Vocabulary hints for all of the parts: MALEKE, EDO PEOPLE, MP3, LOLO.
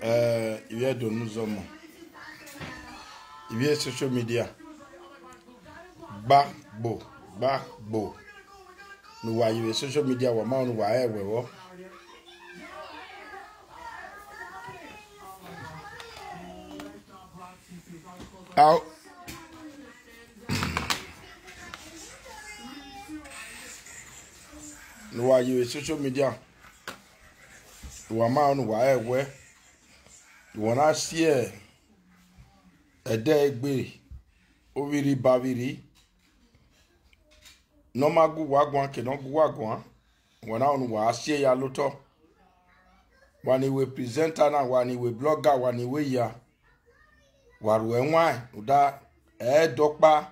Il y a de nous hommes. Il y a social media. Barbo, barbo. Nous voyons social media, nous voyons, Out. No, are you a social media? You are man, why, where you want to see a day be oviri baviri. No, my good wagwan cannot go wagwan. When I was here, ya lotto. When he will present and when he will blogger, when he will ya. Waruenwa, uda, dokpa,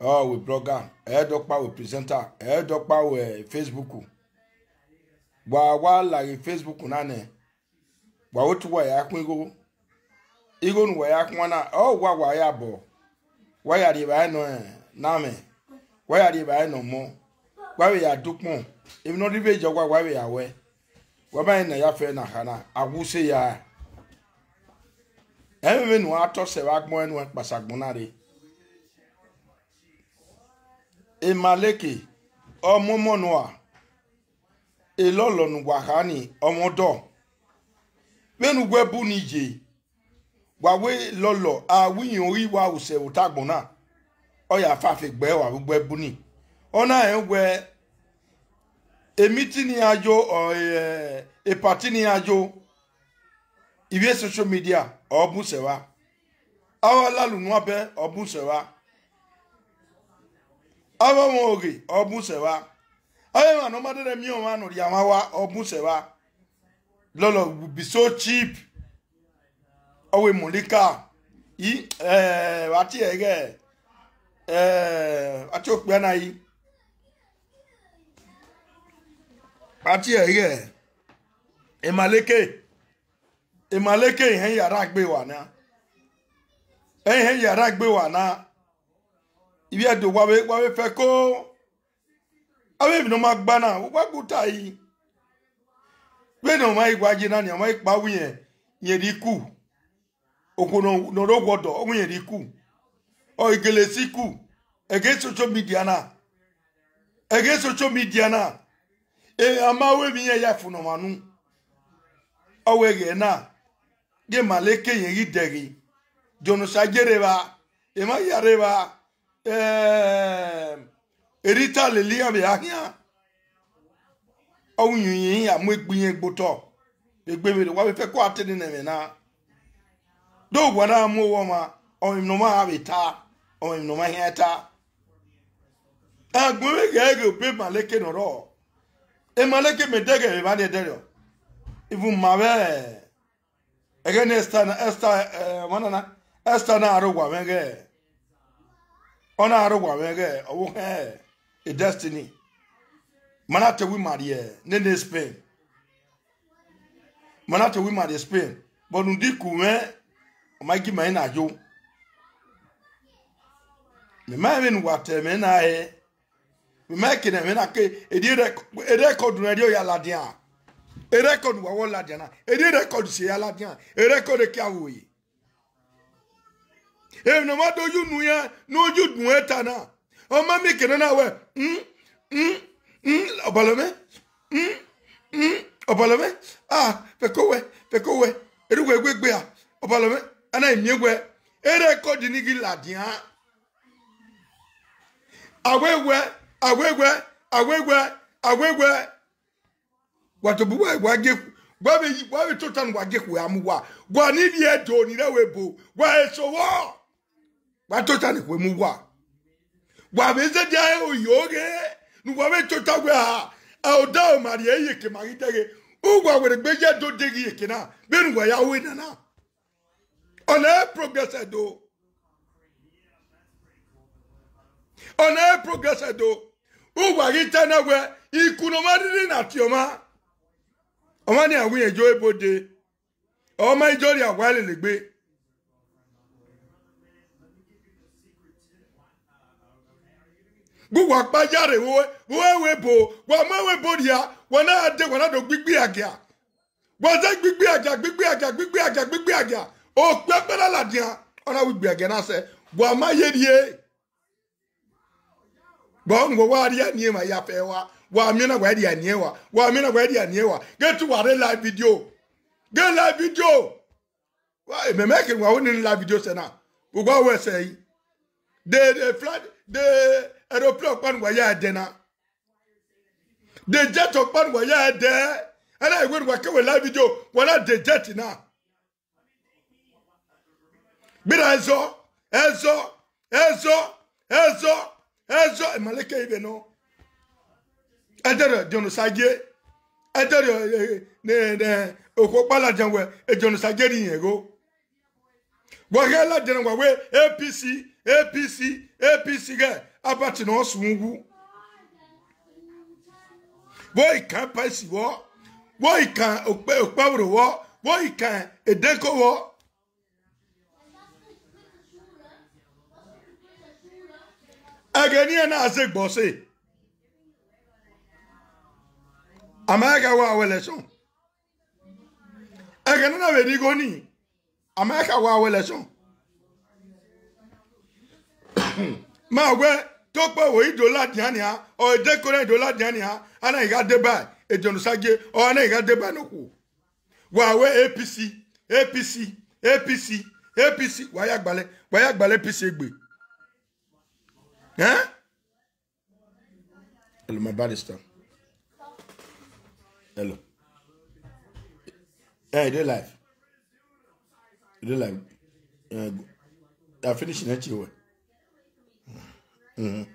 oh we blogger, dokpa we presenter, dokpa we Facebooku. Wa la Facebooku nane. Wa otu wa ya kungo. Igo nu wa ya kwana, oh wa ya bo. Wa ya di ba no na me. Wa ya di ba no mo. Wa we ya dukmo. If no ribe jogwa wa we ya we. Wa ba na ya fe na kana, aguse ya. Even when I toss a wag one went Basagunari. A Maleke, or Momonoa, a Lolo Nwahani, or Modo. When we were Buniji, Wawe Lolo, I win you, we will say Utagona, or your Fafik Bell, I will wear Bunny. On I wear a meeting or a party. If you social media, or Busewa, our Lalunabe, or Busewa, our Mogi, or Busewa, I am no matter the Mioman or Yamawa, or Busewa, Lolo would be so cheap. Owe Molika, Wati again, Atok Benai, Wati again, a Maleke. E Maleke hen yara gbe wa na hen yara gbe wa na ibi edo wa we fe ko awe bi no ma gba na wa guta yi pe no ma igwaje na ni o ma ipa wu yen ri ku okono no rogodo o yen ri ku o igele siku ege social media na e amawe bi yen ya funu manu owe na Ye Maleke yengi degi. Jono sajereba. Ema yareba. Erita lili ambe ahia. Awu yunyi ya mwekbi yengi boto. Yekbe mele. Wabe fe kwa atene neme na. Do wana mwo wama. Owe mnoma habe ta. Owe mnoma heta. Gweme gege upe Maleke noro. Maleke me dege evane deryo. Ivu mawe. Again, Esther, na arugwa menge. Ona arugwa menge. Owo he, a destiny. Manate we marry nene Spain. Manate we marry Spain. But undi kume, omagi mai na jo. Me mai even wate me na he. Me mai kene me na ke. Edi record na dio ya ladia. A record wa la diana. A record se ala diana. A record ke awoyi. If no matter you nuya, no you nueta na. O ma mi kenana we. Obalome. Ah, pekowe. Erugwe a. Obalome. Ana imiegwe. A record ni gi la diana. Awegwe. What we total wage we amuwa. Gwa ni bi edo ni rewebo. Gwa esowo. Wa total we muwa. Gwa be se dia e oyoge. Nu wa we total we ha. O da o mari eye ke mari tege. U gwa we gbeje do degi eke na. Be nu gwa ya we na na. Ona progress edo. U gwa ri tana we ikuno mari na tioma. Omani awin ejo ebode. Oma ejo ri awale legbe. Gugu akpajare wo webo, wa ma webo dia, wa na ade wa na do gbigbi agia. Big be aja. Oh, Pepper Ladia, and I would be again. I said, well, my ye Bongo, why are near my yapewa? Why I'm not ready and newer. Why I'm not ready and newer. Get to what a live video. Get live video. Why, me making my own live video, Senna. But what we say? They flood the aeroplane upon where you are dinner. They jet upon where you are there. And I went work a live video when I did jet now. But I saw, Maleke even know. I don't know, I tell you, Okopala Janwe, a Jonosageri ago. Wagala Janwe, APC guy, Abatinos Mungu. Boy can't pass war. Boy can't Okpabro war. Boy can't Edenko war. Agenia na azek bossé. America wa election. Agenia na we rigoni. America wa election. Ma we talk about we dollar diania or decorate dollar diania. Ana iga deba e jonosage or ana iga deba noku. Wa we APC. Wa yagbale APC egbe. Huh? Hello, my barrister. Hello. Hey, do live. Do live. I finished that you were.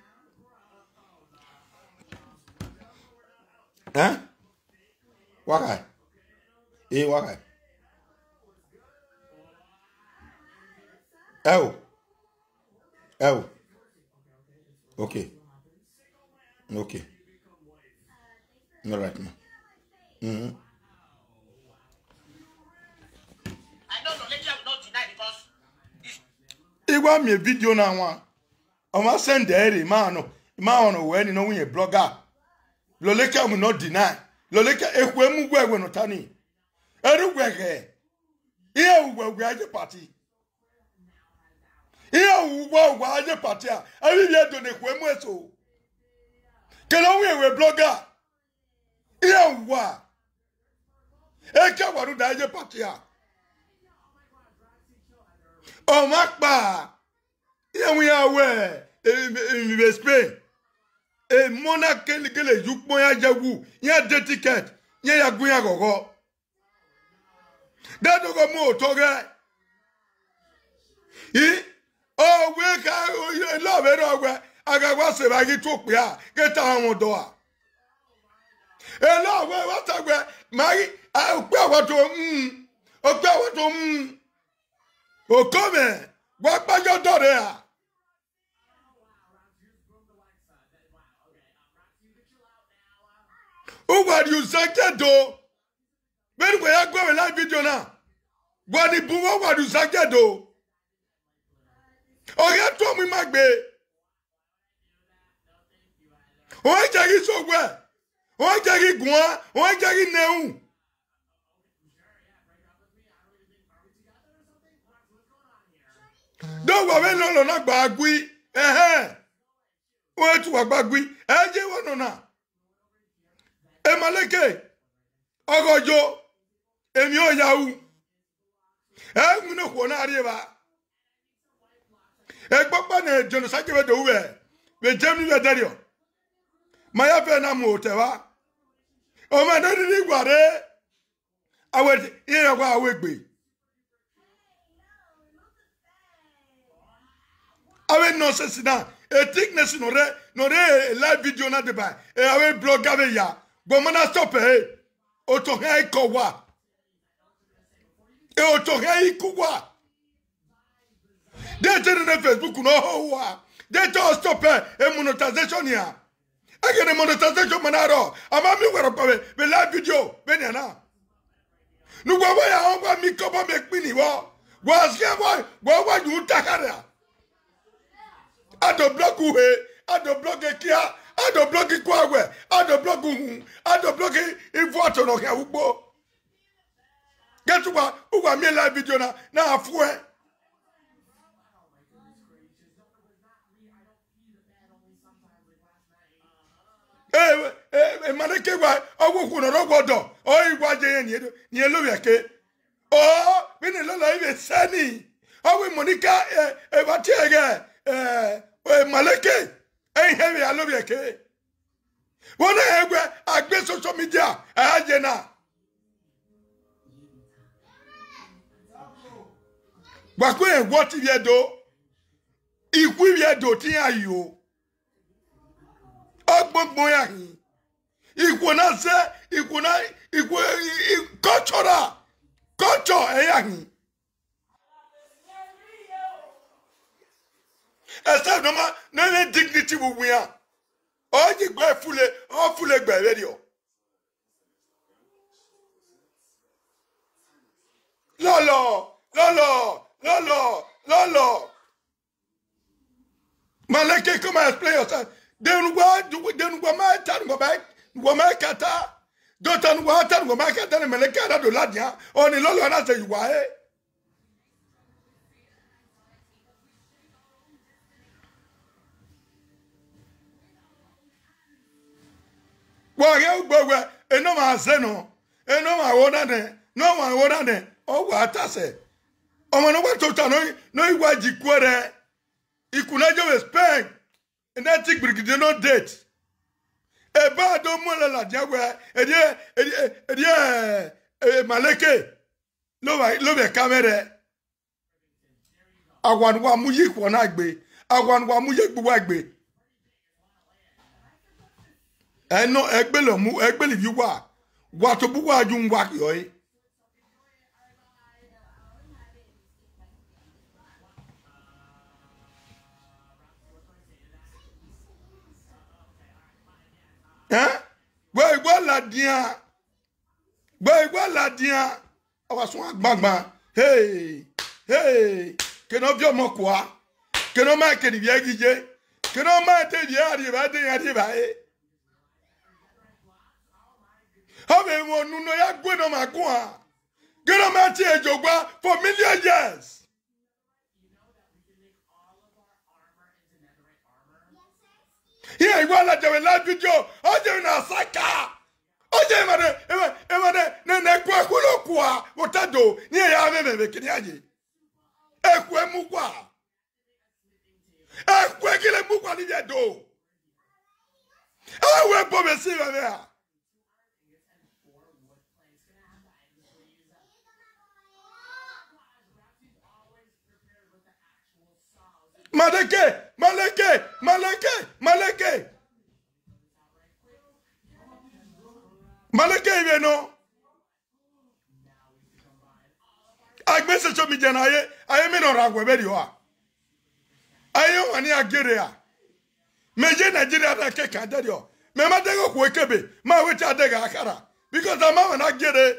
Huh? Why? Hey, why? Oh. Okay. All right, ma'am. I don't know. Later, I will not deny because this. It was me video now. I must send the area, man. Man, when you know when you blogger, Loleka will not deny. Loleka, if we move, we will not turn in. Everywhere here, here we are the party. Here, wow, I party. I will do the Quemo so. Can I wear blogger? Here, wow. I can't want to die the party. Oh, Macba. Here we are where in Spain. A monarch can kill a juke boy. You have the ticket. You have go. That go more, Toga. Oh, we can love it. I got what's it like it took me out. Get on door. Hello, what's up? Maggie, I'll go what to Oh, come in. What by your daughter? Oh, what you said, though? When we are going live video now. What the boom, what you said, though? Oh, yeah, told me, Magbe. Oh, I tell you so well. Oh, I tell you, Guan. Oh, I tell you, Neu. Don't worry, no, not Bagui. Eh, where to a Bagui? Eh, you want to Eh, Maleke. Oh, Joe. Eh, you Yahoo. Eh, you know, one arriva. E gbogbo na ejono sakewe do we be jemi we dario ma ya fe na mo tewa o ma do ni gware awe ire kwa awegbe awe no sense na e thickness no re live video na de by e awe blogger be ya go mana stop e o to he ko wa e o to he ku wa. They tell the Facebook no. They tell us stop a monetization here. I get a monetization manaro. I'm a me where up with live video. Benana. No go away. I want me come and make money. Was here boy. What you takara? I don't block you. I don't block it here. I don't block it. I don't block you. I don't block it. If what on here, Get to what? Who got me live video now? Now I'm free. Hey, Maleke, why? I walk on a robot door. Oh, you watch it near Luke. Oh, we didn't look like it's sunny. How we Monica, what you again? Maleke, ain't heavy. I love you. What I have, I get social media. I had you now. But what if you do? If we do, tear you. Equana say, equana, equal, culture, culture, ayang. Except no man, no dignity will wear. All you buy fully, all fully by radio. Lolo, Lolo, Lolo, Lolo. Maleke, come and explain yourself. Then what do we then my turn go back? Womakata, don't turn water, Womakata, and Malekata do Ladia, or the Lolo and I say, why? Why, well, and no one Zeno, and no one order, no one order, or what I say. Oh, no, what to turn, no, why you quarter? You could not do a spank. And I think we did not date. A bad la jaguar, Maleke. No, I love a camera. I want one mujik one agbe. I want one mujik buagbe. And no egbelo mu egbeli you are. What a buwa you walk yoy. Hein? Boy, what la dia? I was one magma. Hey. Can I be a moqua? Can I make it yagi? Can I make it yadi? How many more no ya good on my guan? Get on my chair, Joba, for million years. Yeah, you want to live video? Oh, you're not Saka. Oh, you're not Maleke, you know. I message me, I am in Oragua, where you are. I am in Nigeria. Major Nigeria, I can't tell you. Mamadego, Wakebe, my witch, I dig Akara. Because I'm not Nigeria.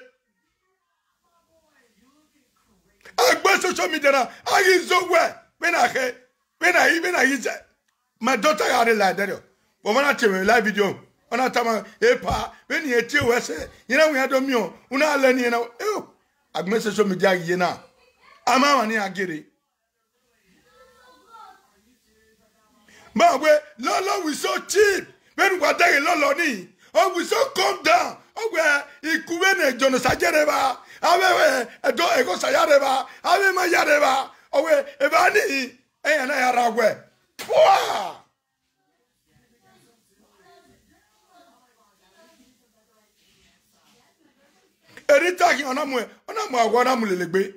I message me, I is so well. When I my daughter had a lie, Dario. But when I tell you, live video. On a time, pa, when you hear you say, you know, we had a meal, una learn, you know, oh, I message from Yagina. I'm out near Giri. But we, Lolo, we so cheap. When we take Lolo, ni, oh, we so calm down. Oh, where he couldn't Jonas Ajereva. I don't echo Sayareva. I'm my Yareva. Oh, where Evani, and I are aware. Poor. Every time on a more, one am legbe.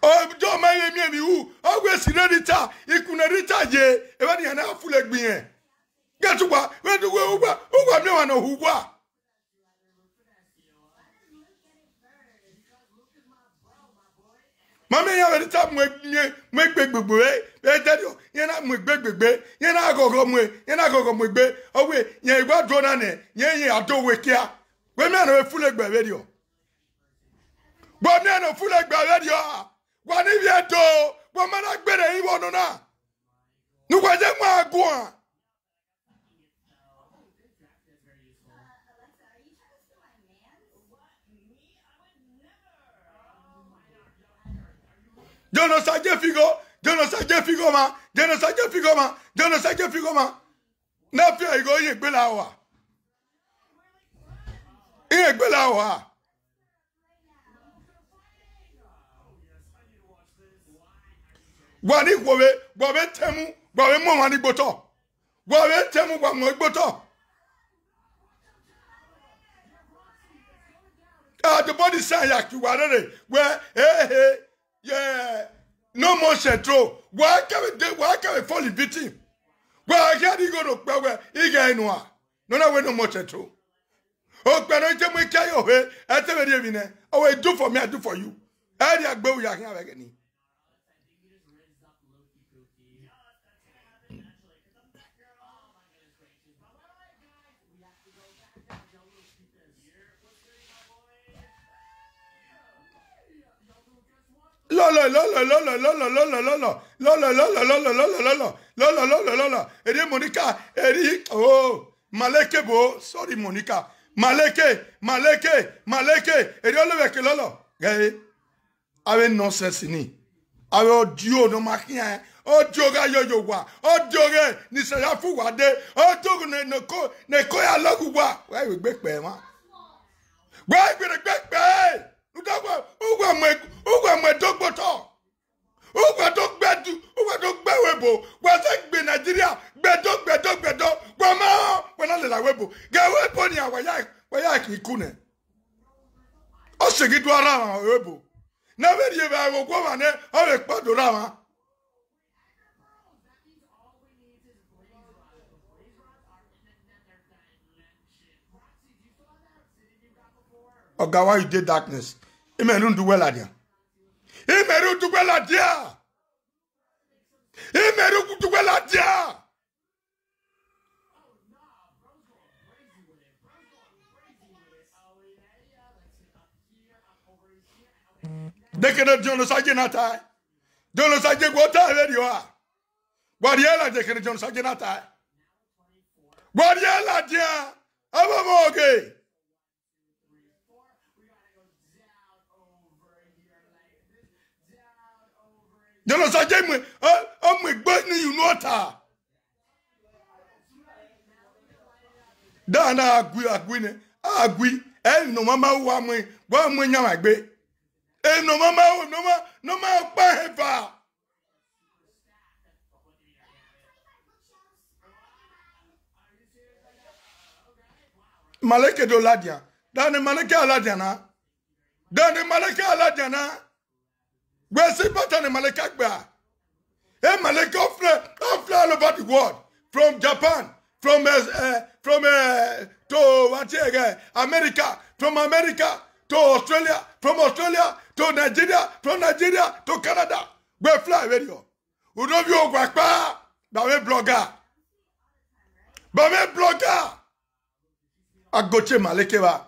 Oh, John, my name is you. I was in a retire. You couldn't retire. Everybody and I full like me. Get to what? Where do we over? Oh, no one know who was. Mamma, you have a time make big boy. They tell you, you're not with big. You're not going with, big. Oh, wait, you're about drawn it. Yeah, I don't wake here. Women are full of radio. Women are full of radio. What if you do? Women are better, you want to know. No, I don't want to go on. Je ne sais que figure, ma. Na pia igo ye gbe lawa. Ye gbe lawa. Gwani gwobe temu, gwobe mo wani gboto. Gwobe temu gwa mo gboto. The body say ya ki wa rere, yeah, no more control. Why can we fall in victim? Why can't he go to where he get in one? No more control. Oh, but I tell me, carry away. I tell you, Vinay. Oh, I do for me, I do for you. I just go with you. Again. Lolo. Eri Monica. Oh, Maleke bo. Sorry, Monica. Maleke. Eri olove ke lolo. Hey, awe nonsense ni. Awe odio no makia. Odio ga yo wa. Odio ge ni se ya fu wa de. Odio ne ko ya logu wa. Wa we gbe pe ma. Wa gbe pe. Oh God, why you did darkness? He may not do well at you. He may not do well at you. They cannot do Saginata. Don't say what time you are. What yellow they cannot do Saginata. What yellow, dear? I'm okay. Don't know. Where see pattern in Maleke Akbar? Hey, Maleke all fly all over the world. From Japan, from America, from America to Australia, from Australia to Nigeria, from Nigeria to Canada. We fly radio. We don't be Akbar, but we blogger. I go to Maleke ba.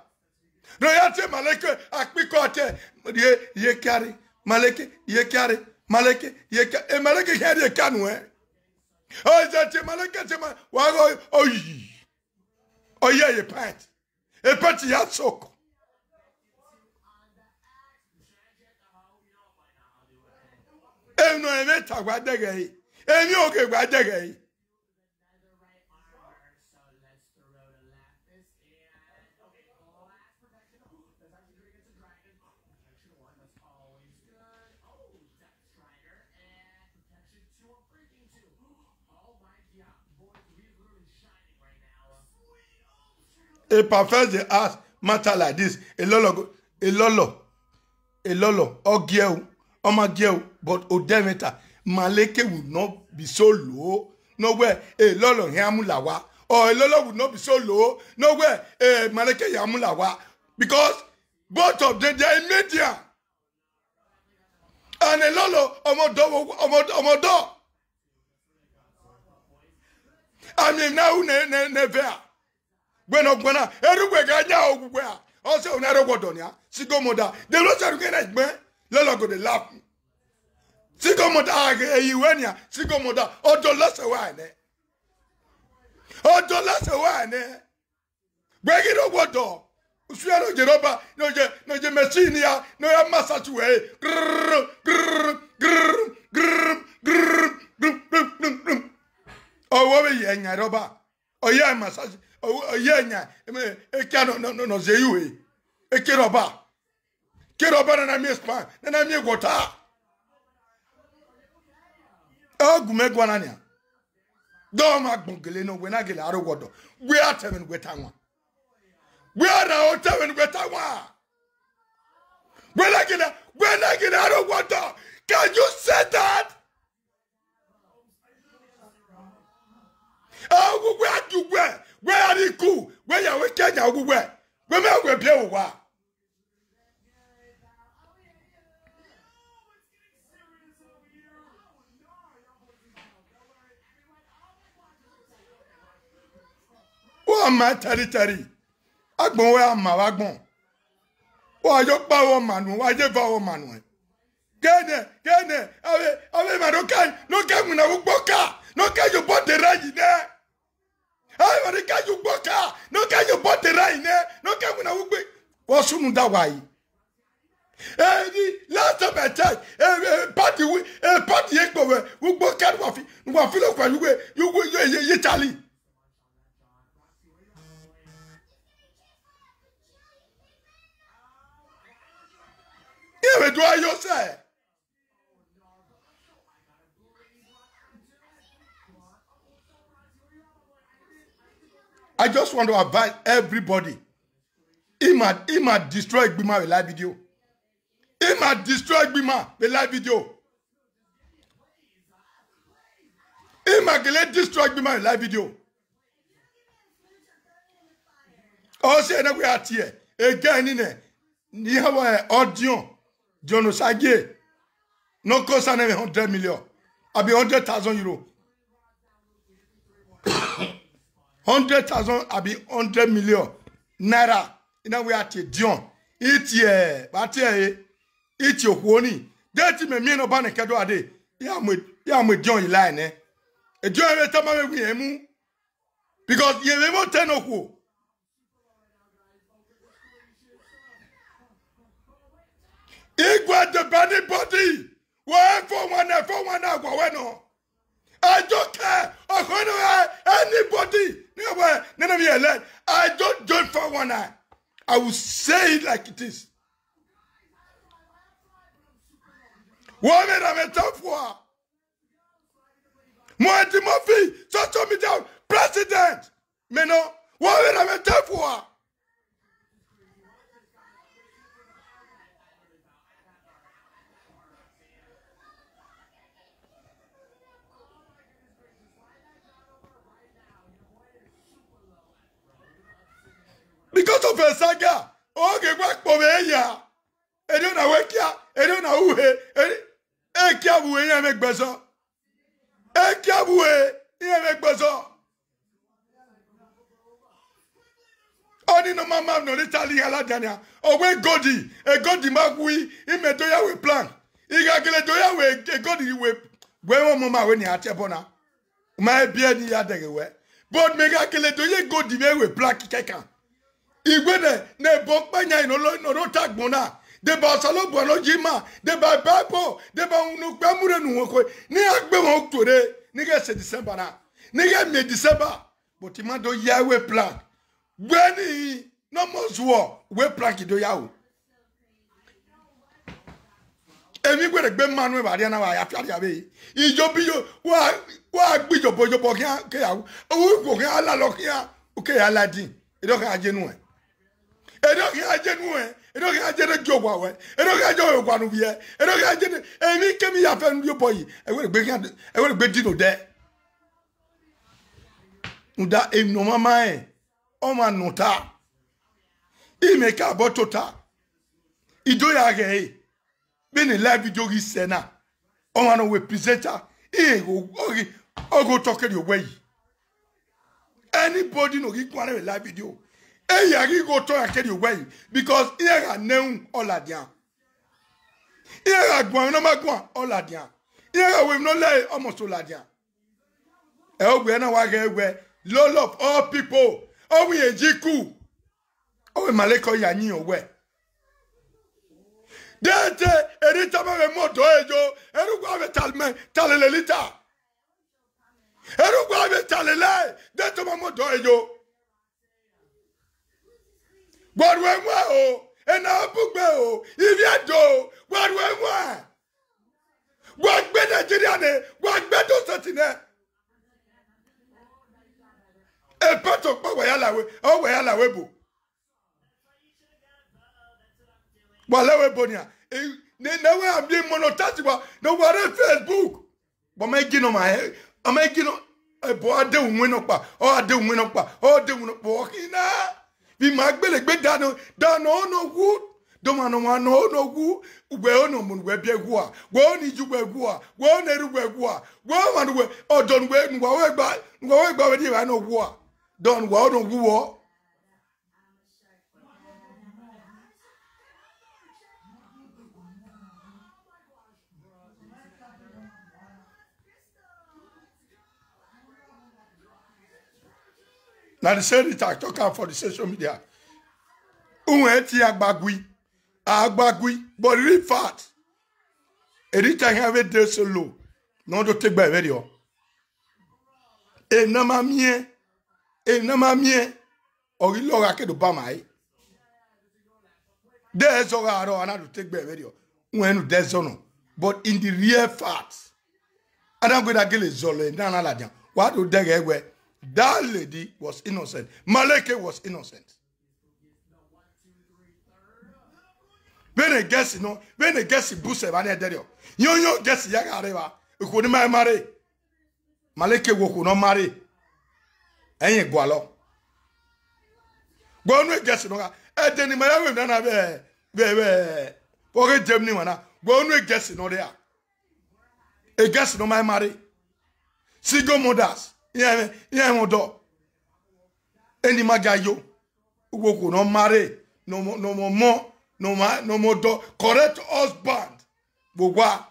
No, I say Maleke. I pick out ye carry. Maleke, ye carry. E Maleke carry ye canu eh. Oh, zati Maleke zema. Wago oye ye pant. E pant ya soko. E no eme tagwa degei. E mi oke gwa degei. It perfects the ass matter like this. A lolo. Oh, girl. But Odemeter, Maleke would not be so low. Nowhere. A lolo yamulawa. Or a lolo would not be so low. Nowhere. A Maleke yamulawa. Because both of them, they are in media. And a lolo, omodo. I mean, now, never. When I everywhere got also another word on ya. Sigo moda. They don't say again, man. Lolo go they laugh. Sigo moda you when ya. Sigo moda. Oh, don't last a while, eh? Break it up, what door? Usuyano jeroba. No je machine ya. No ya massage way. Grrrr. owe ye nya roba oye massage oye nya e kano no zeyu e ke roba na mi spa na mi gota ogume gwanania do ma gbongele no we na gele aru godo we atemen gwetanwa we ara otemen gwetanwa we na gele aru godo. Can you say that? Oh, where you were? Where are you cool? Where are we? Can you where? Where are we? Where? Who am I? Territory. Agbon, where am I? Agbon. Who are your power man? Who are your power man? Gene. Awe marokai. No kai muna uboka. No kai you bought the rain there. Awe marokai you boka. No kai you bought the rain there. No kai muna ube. Wasumunda wai. Last time I checked, party ekbo we uboka wafi lo kwa you Italy. Ewe do ayo say. I just want to advise everybody. He might destroy Bima with live video. He might destroy Bima with live video. He might destroy Bima with live video. Also, we are here again in a near audio. Jonosage no cost 100 million. I'll be 100,000 euro. 100,000, I'll be 100 million. Naira. Now we are to Dion. It's ye, but ye, it's your honey. That's me, no banacado a day. Yam with John line, eh? A John will tell me we emu. Because ye won't tell no who. Equal the banning body. One for one hour, no. I don't care. Anybody. None of you alone. I don't join for one eye. I will say it like it is. Women are a tough war. Mohamed Murphy, social media president. Meno, women are a tough war. Because of a saga, okay, back for Eya. I don't know who. Only no mamma no little Aladania. Oh, where Godi, a Godi Magui, in Medoya we plan. Igagledoya we, a Godi we, where Mamma when you are Tabona. My beard the other way. But Megagledoya Godi we black keka. Igwene ne bokpa nya no ro tagbona de ba salo bonojima de ba babo de ba unu gbamure nu ko ni agbe won otore ni ge se December na ni ge me December but ma do yawe plan gbeni no mo zuo we plan ki do yawo emi gbere gbe manu e ba ri na wa ya fiari abe ijobiyo wa agbijobojobo ke yawo owo ko ke ala lo ke ya o ke ala din e do ka ajenu anybody no get a live video. Hey, I go to and carry away because here are known all adian. Here are going no matter all adian. Here are we no lay almost all adian. Oh, we are now going Lolo of all people. Oh, we are Jiku. Oh, we Maleke yani away. That every time we moto ejo, every time we talme talelelita. Facebook. But making on my head, I'm making on a boy, don't win up, or I don't win up, or don't walk in there. Be my belly, but down on no wood. Don't want no wood. Well, no moon, where be a war. Well, need you wear war. Well, never wear war. Well, one way, or don't wait and worry about it. I know war. Don't war, don't war. Now the same thing I talk about for the social media. Uneti agbagui, but really fat. Anytime you have a day so low, no do take by video. E nama mie, or you look like a Obama. There's all I don't take by video. When there's no, but in the real fat. And I'm gonna get a zole. Nana, what do they get where? That lady was innocent. Maleke was innocent. When a guest, you know, when a guest is busy, when they tell you, you guess you are arriva. You couldn't marry. Maleke would not marry. Any gualo. Go on, guess you know. I didn't marry. Then I be. Okay, Germany, man. Go on, guess you know there. A guest no marry. Single mothers. Yeah, my dog. Any magayo, who no marry, no more dog. Correct husband. Bogwa.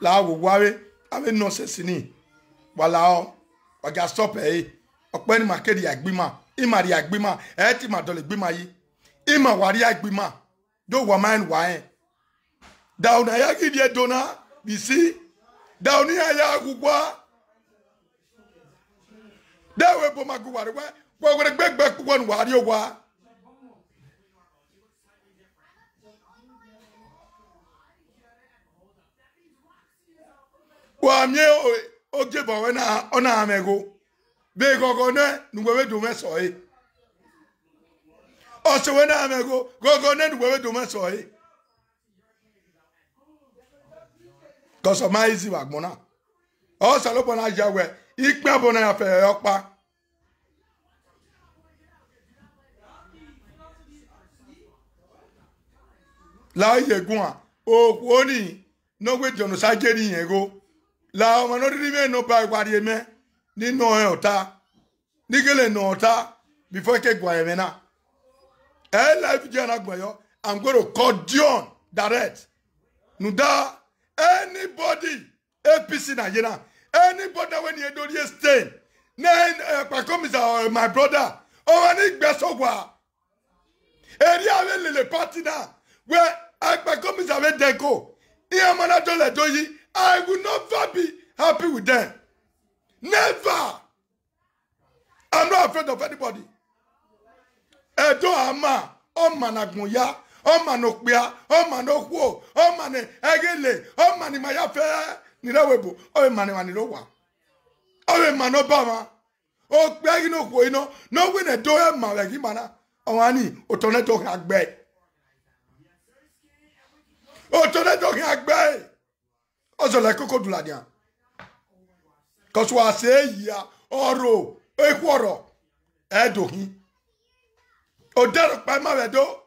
La bogwawe, ave nonsense ni. Walao, waga stop eh. Okpeni makeri agbima, imari agbima, eti madole agbima yi. Ima wari agbima. Do woman wae. Down ayagi die dona, you see. Down here, Yagua. There were Bomaguari. Well, when I beg back one, what you were. Well, I'm here, oh, Jibber, and I'm a go. They go on, no way to mess away. Also, when I'm a go, go on, and where to mess away. Because of my easy work, Mona. Oh, Salopona Jaware, Ikma Bona affair, Okpa. La Yegua, oh, Woni, no way, John Sajeri Yego. La, I'm not even no by what you mean. Need no elta. Nigel and Nota before I get Guayamena. I like Jana Guayo. I'm going to call John direct. Nuda. Anybody, APC Nigeria, anybody when you do this thing, then my brother, or any Besogwa, and you have a party now where I become is a Denko. I will never be happy with them. Never. I'm not afraid of anybody. Edo Ama, Omanagmuya. Oh man, oh man, oh man, oh man, oh man, in my affair, Nilawebo, oh man, Manilowa, oh man, Obama, oh Bagino, no winner, do a man like Himana, oh Annie, or Toneto Hagbay, oh Toneto Hagbay, also like Coco Duladia. Cause what I say, yeah, Oro, Equoro, Edohi, oh Derek by Mavedo.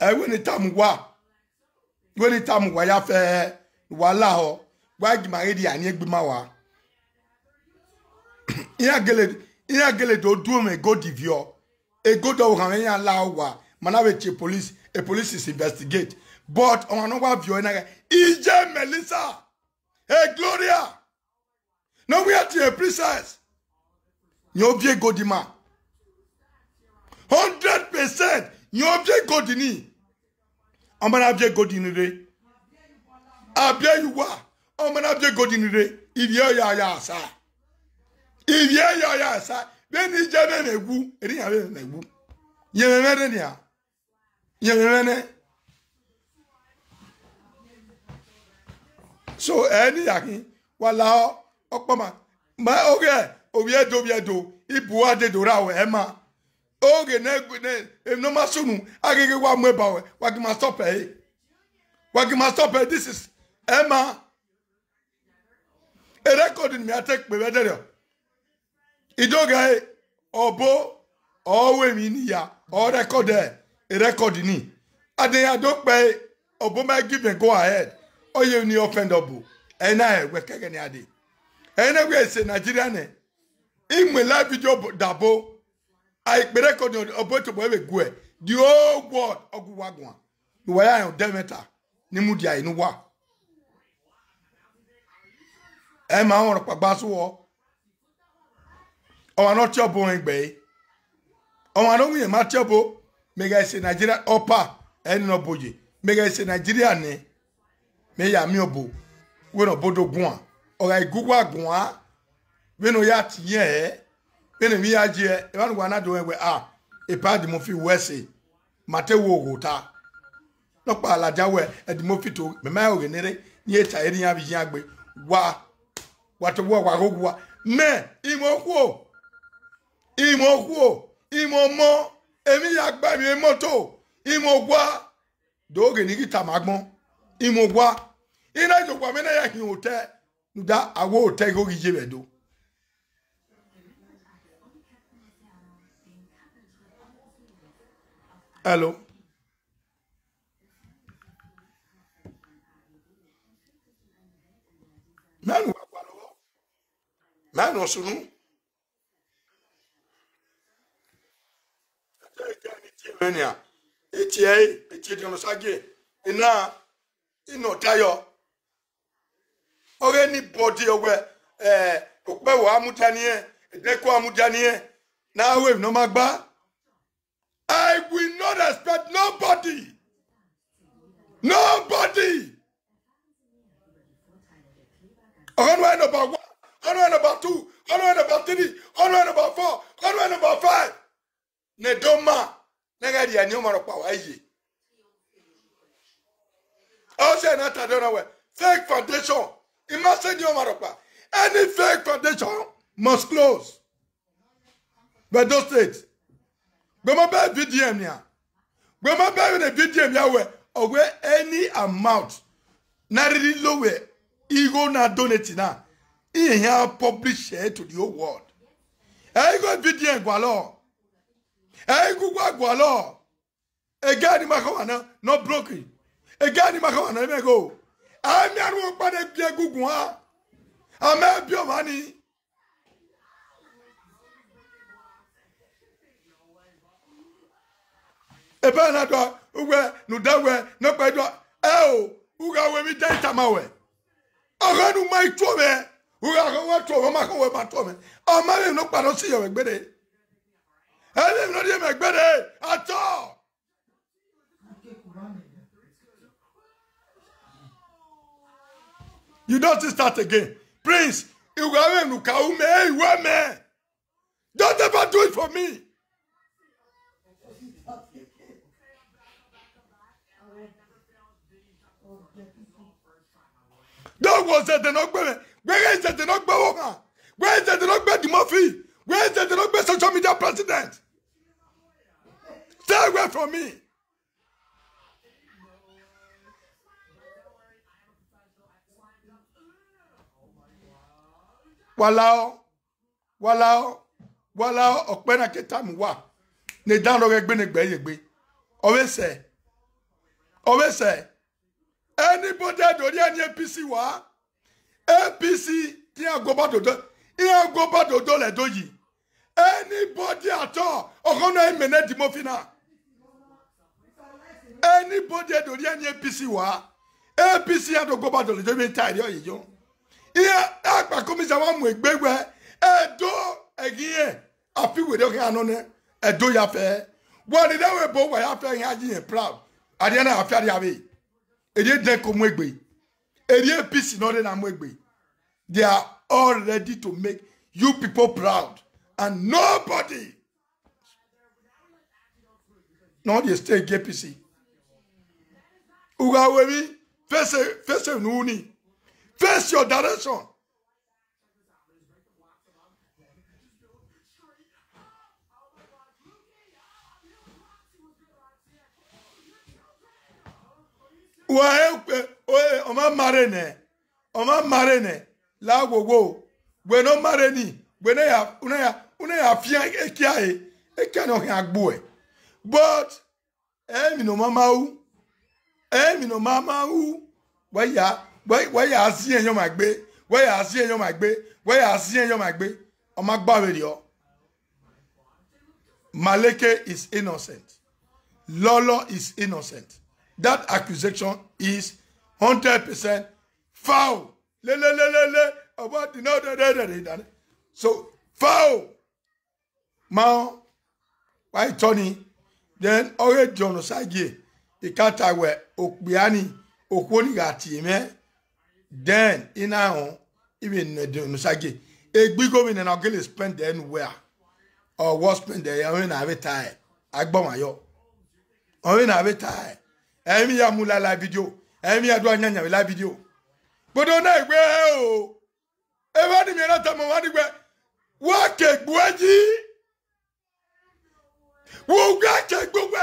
When it am wa ya fe wa la ho wa gimare di ani egbima wa ya gele do me go divio e go do kan ya la wa manawe che police a police is investigate but on no wa vio na ije Melissa hey Gloria no we are the princess nyo vie godima 100%. You object God in it. I'm an object God in it. I bear you what? I'm an object God in it. If you are ya, sir. If you are ya, sir. Then it's just a boo. It ain't a boo. You're not in here. You're not in here. So any yakin wala okpama ma oge obiedo ibuade dorawo e ma oge ne no masunu agege wa mu bawe wa ki ma stop eh this is Emma a recording me attack be better idoga obo owe mi ni ya o record e record ni adeya do pe obo ma give go ahead. Oh, you need offendable. And I work again. And I say Nigerian. In my live video, Dabo, I record your opportunity to have go. The whole world of Guagua. You were on Demeter. Nimudia in Wa. Am I on a Pabasso? Oh, I'm not your boy, Bay. Oh, I don't mean a match your boat. Make I say Nigeria, Opa, and no Boji. Make I say Nigerian. Me ya mi obo we no bodo gun ora igugwa gun we no ya tie we no mi aje e ba no na do we ah e pa di mo fi wese matewo ogota no pa alaja we e di mo fi to me mai ogenere ni eta eri ya bi agbe wa to wo wa gogwa me imo ku o imo mo emi ya gba mi moto imo gwa doge ni kita magbon imo gwa ina jogwa mena ya hin hotel nda awo hotel go gije bedo hello nanu akwalo nanu sunu atani tiemenia etie dono sage ina ino tayo ogeni body owe okpe wo amutanie edeko amutanie na we no magba. I will not respect nobody. I don't know about 1, I don't know about 2, I don't know about 3, I don't know about 4, I don't know about 5. Ne doma na ga dia ni o ma ro pa wa yi. Also, not I don't know fake foundation. It must send your Maropa. Any fake foundation must close. But those states, go my bad VDM here. Go my bad with the VDM here. Or where any amount, not really low, ego not donating now. He here publish it to the whole world. I go VDM Gualo. I go Gualo. A guy in my corner, not broken. Again, in my corner, let me go. I'm not going to be a good one. I'm not your money. A banana, where no doubt, no by dot. Oh, who got with me? That's my way. I got to my trouble. Who got to my home? My trouble. I'm not no part of you, everybody. I didn't know you, everybody, at all. You don't start again. Prince, you man. Don't ever do it for me. That was the knockback. Where is the knockback? Where is the knockback, the Murphy? Where is the knockback, social media president? Stay away from me. Walao, okpena ketam wa. Ne dan lo egbe ne gbe yegbe. Owe se. Anybody do dey any APC wa? APC ti agoba do le doji. Anybody at all, okono e mene di mo fina. Anybody do dey any APC wa? APC agoba do le doji tire oyijo. Here, I come in. I want to do again. I feel we don't get another. I do your fair. What did that boy after he had a proud? I didn't have a way. It didn't come with me. It didn't piece in order and with me. They are all ready to make you people proud. And nobody. Not the state GPC. Ugawebi, face your nuni. Face your direction. Oma marene, la gogo. We no marene. We no ya, una ya fiang ekia no hangboe. But eh mi no mama u. Why ya seeing your magbe? Why ya seeing your magbe? Omagba radio. Maleke is innocent. Lolo is innocent. That accusation is 100% foul. So foul. Mao, why Tony? Then already genocide. The kata we okbiani okwoni gati me. Then inaon even genocide. Egbi go in and agile spend anywhere or what spend there. I mean I have tired. Agba mayo. I mean I have tired. Emi ya mula la video. Emi ya do anyanya la video. Bodo na igbe o. Ewa ni mi na ta mo wa ni gbe. Wa ke gboji. Wo ga ke gboji.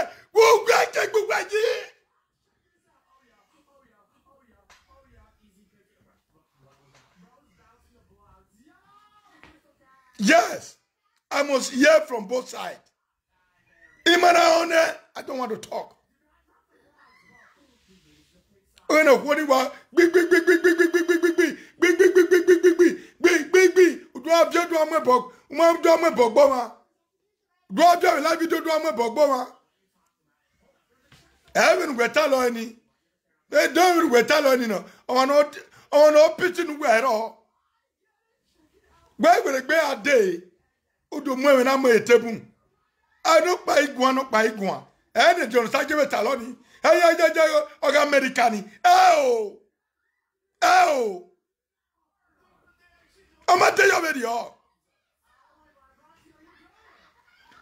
Yes. I must hear from both sides. Imana one, I don't want to talk. Big Hey, Americani. Oh, I'm a day of it, y'all.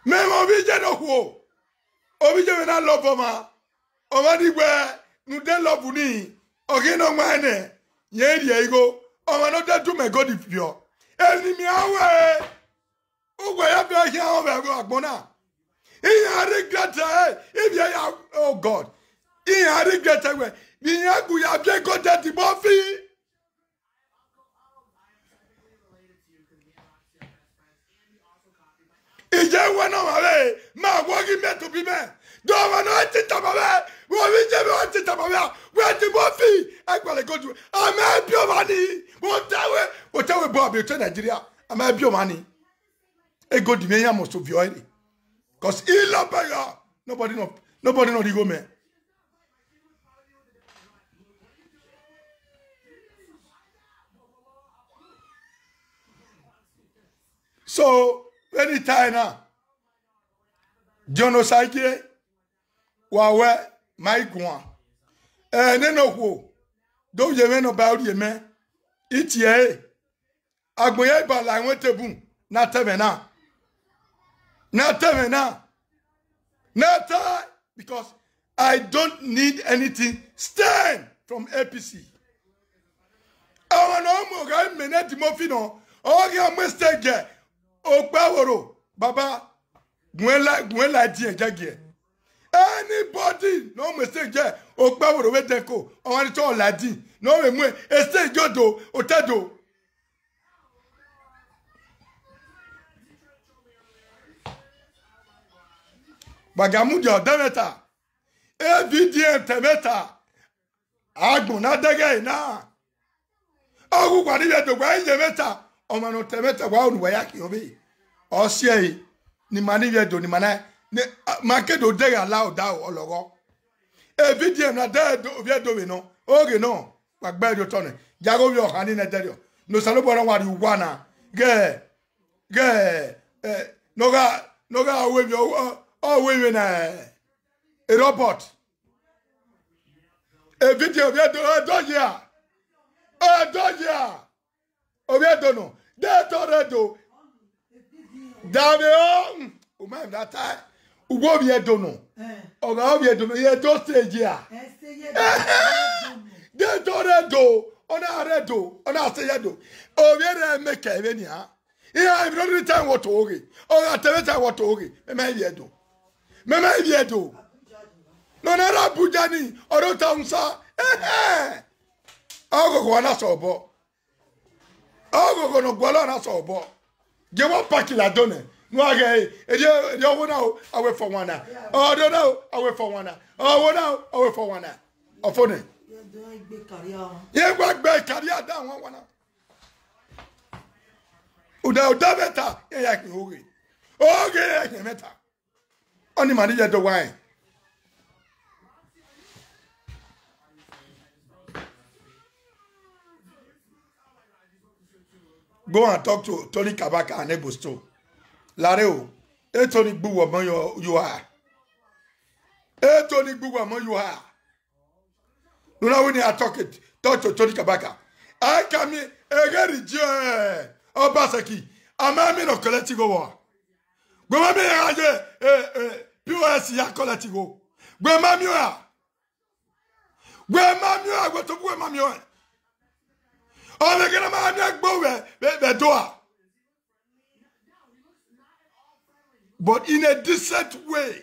Memo vision of war. Ovision and I love Oma. Omanigwe, Nude Lovuni, Ogeno Mane, Ye Diego, Omanoda to my God if you're. Any meow. Oh, where have I here over Bona? If you are, oh God. In a regret away, Binyaku Yabe got that the Buffy. Is there one of away? My walking meant to be man. Don't want to Tabaway. What we never want to Tabaway. Where the Buffy? I got to go to. I'm happy of money. What our Bobby to Nigeria. I'm happy of money. A good man must be oily. Because he love by nobody know the go man. So, very tired now. Genocide, Wawe, Maikwan. And then, oh, don't you know about your man? It's ye. I'm going to went to boom. Not even now. Because I don't need anything. Stand from APC. I want to know more. I'm going to get. Ogbaworo, Baba, Gwenla Diengage. Anybody, no mistake there. Ogbaworo, where they go. I want to tell Ladi. No, we must stay Jodo, Otado. Bagamudia, Demeta. EVDM, Temeta. Aguna Dege, na. Ogu Guadilla, the way Demeta. Omano temeta waun wayaki obi. Osie ni maniye do ni mana ne make do dega lao dao ologo. E vidiem na de do vie do we no. Oge no. Pagbe do tone. Jago bi o kan ni nederio. No salobo ran wa ri wana. Ge. Noga we bi o Oh, we win a robot. A video of Dogia. Oh, Dogia. Oh, we don't know. That's all Daveo, umam data, ugo biedono, oga biedono, yedo sejia. Yedo redo, ona sejado. Obiere meke evenia. Iya ibirori time watu oge, oga tebe time watu oge. Mema biedo. Nona rabujani, orota unsa. Ogo kwana sobo. Ogo kono gwala na sobo. They won't pack it, I don't know. No, okay. They don't know, I wait for one now. Oh, I don't know, I wait for one now. Oh, I know, I wait for one now. Oh, for them. Yeah, work back, career down, one now. Udao, da better. Yeah, I can hurry. Okay, I can better. Only money at the wine. Go and talk to Tony Kabaka and Ebosto. Lareo, hey Tony Buwa man you are. Hey Tony Buwa man you are. No, now we need to talk to Tony Kabaka. I come here, Egerijo, Obaseki. I'm a man of collective war. Go mami aje, POS ya collective. Go mami ya. Go mami ya, go to go mami ya. Oh, we're gonna make the door. But in a decent way,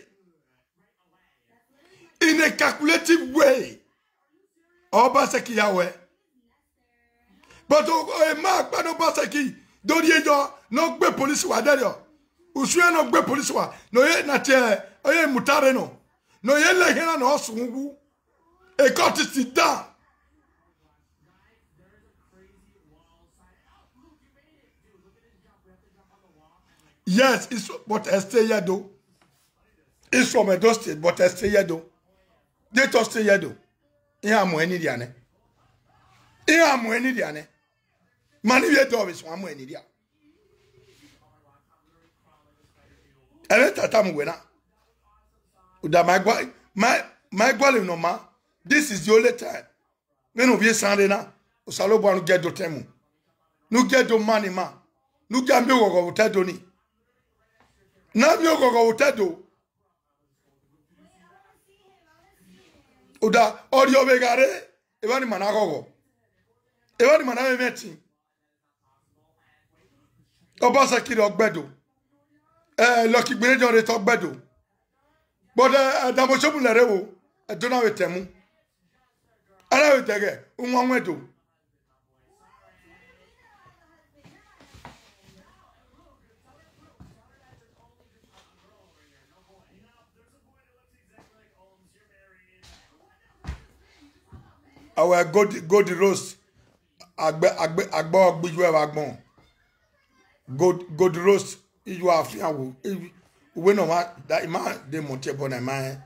in a calculative way, Obaseki Yahweh. But oh, Mark, but Obaseki, don't you know? No great police were there. Uswe no great police were. No, ye na che, ye mutare no. No, ye lehena no sungu. E koti sida. Yes, it's but I stay here though. It's from Edo State, but I stay here though. They just stay here though. I am any diane. I am any diane. Man, you do always want any dia. I let that time go now. Uda my goal no ma. This is the only time. When we be standing now, we shall go and get the time. We get the money ma. We get the work we take doni. Nabio go tedo. Uda audio begare evani managogo. Evani manawe meti. Obaseki ogbedo. Lucky Gberejo re togbedo. But damochobu lere wo adona we temu. Ara we tege unwanwedo. Our gold roast, agbo you have agbon. Gold roast, you are fiangu. We no ma that man they monte bon a man.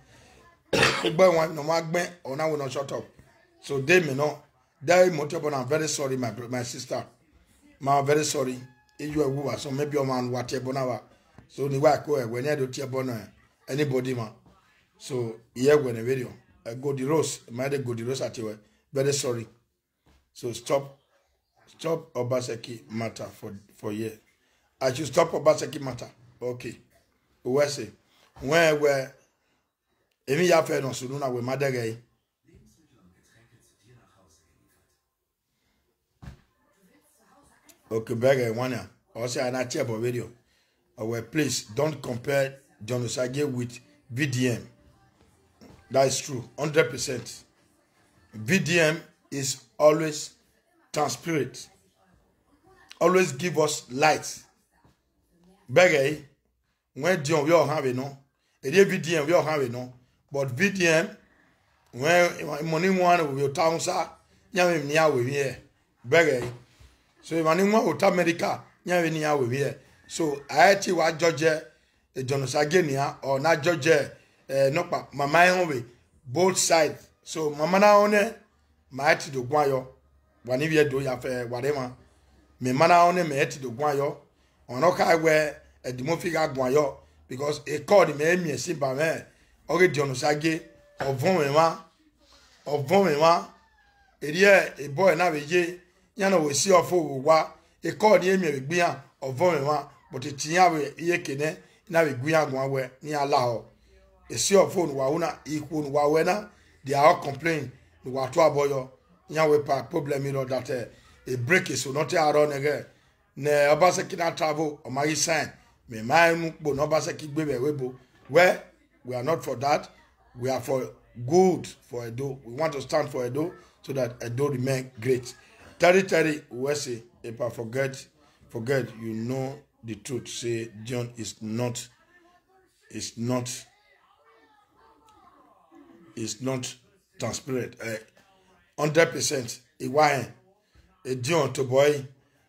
But one no magben or now will not shut up. So they may not. They monte bon. I'm very sorry, my sister. Ma very sorry. You are wooer. So maybe your man what bonawa. So ni wa ko when you do tear bona anybody man. So here when a video. Gold roast, my gold roast at you. Very sorry. So stop Obaseki matter for year. I should stop Obaseki matter. Okay. Where say? Where? Emi ya fe no sununa we madege. Okay, beg one ya. Or say an active video. Our please don't compare John Osage with VDM. That is true, 100%. VDM is always transparent. Always give us light. Begay, when Dion we all have it no. It is VDM we all have it no. But VDM, when money one will town sa, nyame niya we here. Begay, so if money one will town America, nyame niya we here. So I actually want Georgia, John Osage or not Georgia. No pa mama onwe both sides so mama na one ma ti do gwan yo wani bi do ya fe warema me mama na one me ti do gwan yo ono ka we edimo fi ga gwan yo because a call me a simple man already on Sage of Vomema of Vomema. A dear a boy and Avage Yana will see off over what a call the Emmy with Bia of Vomema, but it's Yawe Yakene, Naviguan Wawe near Lao. A sea of phone Wauna equal Wawena, they are all complaining. The Watua Boyo Yawe Park problem, you know that a break is not around again. Ne Obasekina travel or my sign. Me my but no basaki baby webo. Well, we are not for that. We are for good for Edo. We want to stand for Edo so that Edo remain great. Terry we say if I forget you know the truth. Say John is not transparent. 100% why a John to boy.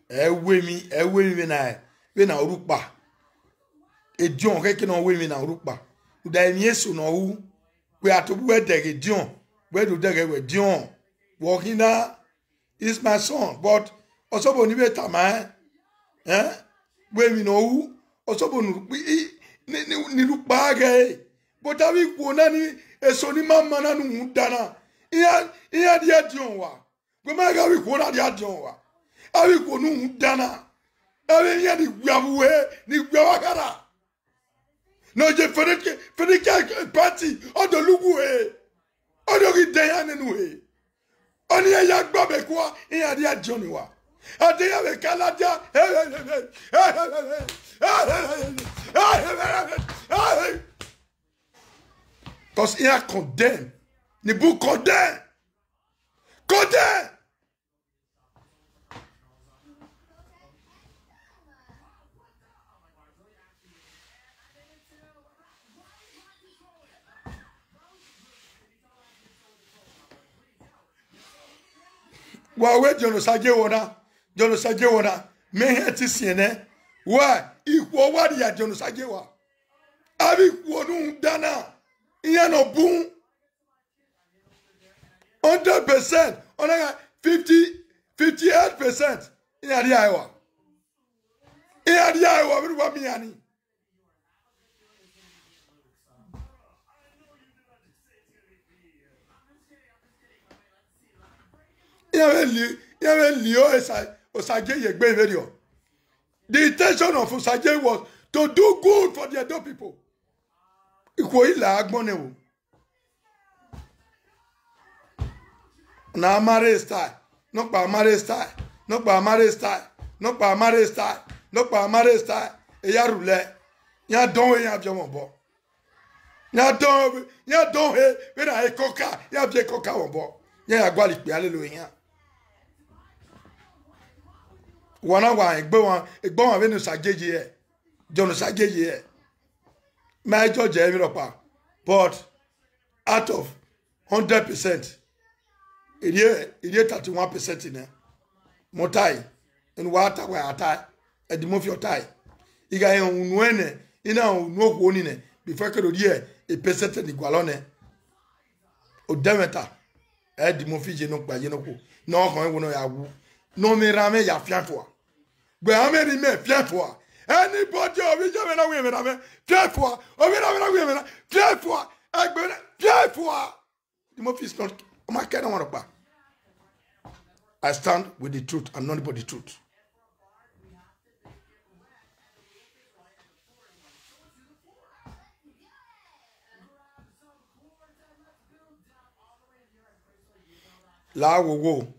Ewe mi we na urupa. Edion ke na we na urupa. U da Yesu na wu. We atobu we dege Dion. We do dege we Dion. Walking na is my son, but osobo ni we tama eh? We mi no wu. Osobo ni rupa ge. But abi ko na ni eso ni mama na nu dana. Iya dia Dion wa. We ma ga wi ko na dia Dion wa. I will go no dana. I will hear the Gabue, the Gabagara. No, the Federica party, or the Lugue, or the Dayanue. Only a young Babequa in a dear Jonua. A day of a Calada. Because he are condemned. The book condemned. Condemned. Why Jono Sajewana, may hate CNN. Why, if Wadia Jono Sajewa? Abi Wodun Dana, Iano Boom 100%, on 58% in Adiawa. In Adiawa, we want Miani. The intention of Osage was to do good for the Edo people. Not by marriage style. You don't have your coca. One Venus Sageji, John Sageji, my George Europa, but out of 100%, it is 31% in there. Motai, and water where I tie, at the move your tie. You got in no one in it before I could hear a percent in the Gualone. O Demeter, at the Mofi Genok by Genoku, no one will know. No me rame ya fiatwa. Be ameri me fiatwa. Anybody obi je me na we me rame fiatwa. Obi na me na we me na fiatwa. Egbe fiatwa. The move is not. O ma kena won pa. I stand with the truth and not about the truth. La wo wo.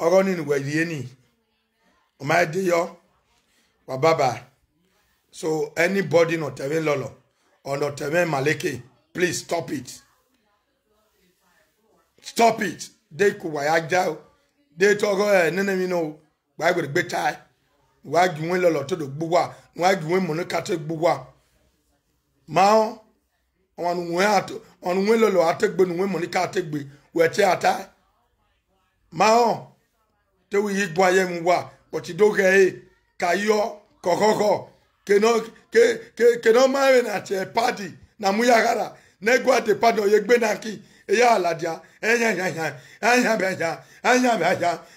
Running where the any my dear Wababa. So anybody not even Lolo or not even Maleke, please stop it. Stop it. They could wag down. They talk no why would be tie? Why do we Lolo to the Bua? Why do we monocate Bua? Mao on where on when Lolo I take when monicate be where tie Mao. Te wi igboye mwa but idoge kayo kokoko ke no mawe na che party na muyagara ne gwa te pado yegbe na ki eya aladia anya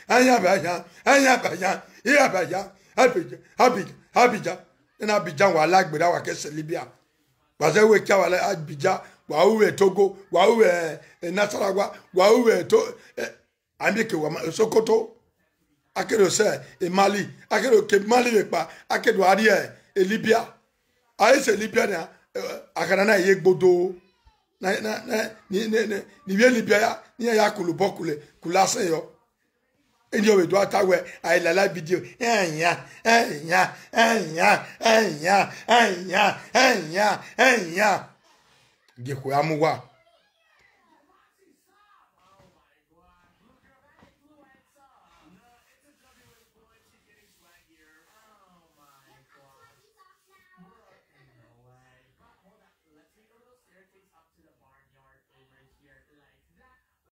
beja happy na Abidjan wa lagbera wa ke Libya wa se we kia wa Abidjan wa uwe Togo wa uwe Nasarawa wa uwe to Amike wa Sokoto akero se e Mali akero ke Mali we pa akedo ari e Libya ai se Libya na akana na yegbodo na ni bien Libya ya ni ya kulubokule kulase yo. And you will do it away. I like video. Yeah.